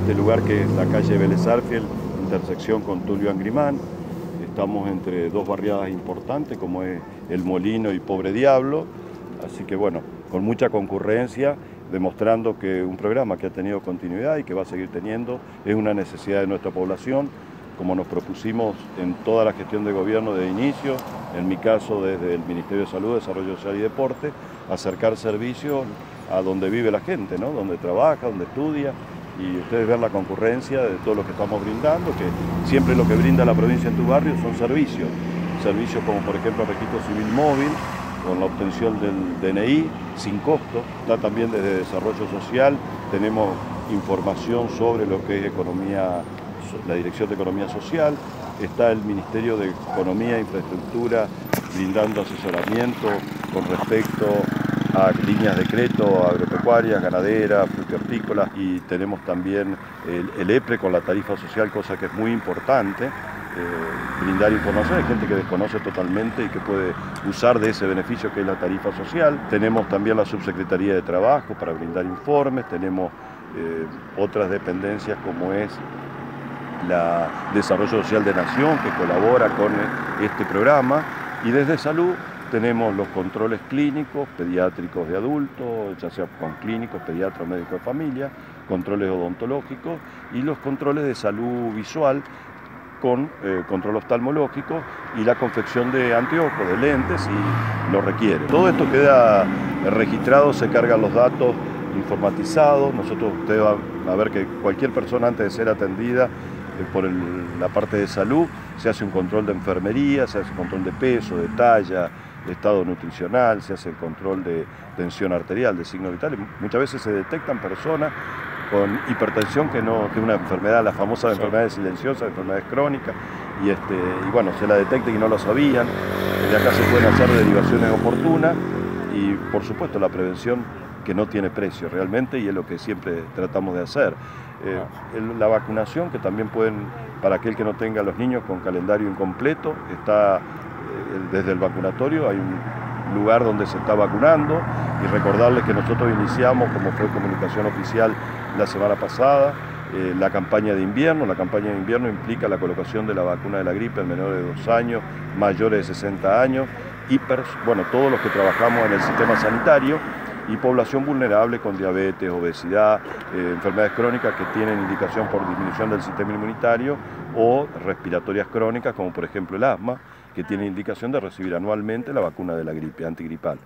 este lugar que es la calle Vélez Arfiel, intersección con Tulio Angrimán. Estamos entre dos barriadas importantes como es El Molino y Pobre Diablo, así que bueno, con mucha concurrencia, demostrando que un programa que ha tenido continuidad y que va a seguir teniendo es una necesidad de nuestra población, como nos propusimos en toda la gestión de gobierno de inicio, en mi caso desde el Ministerio de Salud, Desarrollo Social y Deporte, acercar servicios a donde vive la gente, ¿no? Donde trabaja, donde estudia, y ustedes ven la concurrencia de todo lo que estamos brindando, que siempre lo que brinda la provincia en tu barrio son servicios, servicios como por ejemplo registro civil móvil, con la obtención del DNI sin costo. Está también desde desarrollo social, tenemos información sobre lo que es economía, la Dirección de Economía Social, está el Ministerio de Economía e Infraestructura brindando asesoramiento con respecto a líneas de crédito agropecuarias, ganaderas, frutícolas, y tenemos también el EPRE con la tarifa social, cosa que es muy importante. Brindar información, hay gente que desconoce totalmente y que puede usar de ese beneficio que es la tarifa social. Tenemos también la Subsecretaría de Trabajo para brindar informes, tenemos otras dependencias como es la Desarrollo Social de Nación, que colabora con este programa, y desde Salud tenemos los controles clínicos, pediátricos de adultos, ya sea con clínicos, pediatras, médicos de familia, controles odontológicos y los controles de salud visual, con control oftalmológico y la confección de anteojos, de lentes, si lo requiere. Todo esto queda registrado, se cargan los datos informatizados. Nosotros, ustedes van a ver que cualquier persona antes de ser atendida por la parte de salud, se hace un control de enfermería, se hace un control de peso, de talla, de estado nutricional, se hace el control de tensión arterial, de signo vital. Muchas veces se detectan personas con hipertensión, que es una enfermedad, la famosa de enfermedades silenciosas, enfermedades crónicas, y bueno, se la detecta y no lo sabían. De acá se pueden hacer derivaciones oportunas y, por supuesto, la prevención, que no tiene precio realmente y es lo que siempre tratamos de hacer. La vacunación, que también pueden, para aquel que no tenga los niños con calendario incompleto, está desde el vacunatorio, hay un lugar donde se está vacunando, y recordarles que nosotros iniciamos, como fue comunicación oficial la semana pasada, la campaña de invierno. La campaña de invierno implica la colocación de la vacuna de la gripe en menores de 2 años, mayores de 60 años, y bueno, todos los que trabajamos en el sistema sanitario, y población vulnerable con diabetes, obesidad, enfermedades crónicas que tienen indicación por disminución del sistema inmunitario, o respiratorias crónicas como por ejemplo el asma, que tiene indicación de recibir anualmente la vacuna de la gripe antigripal.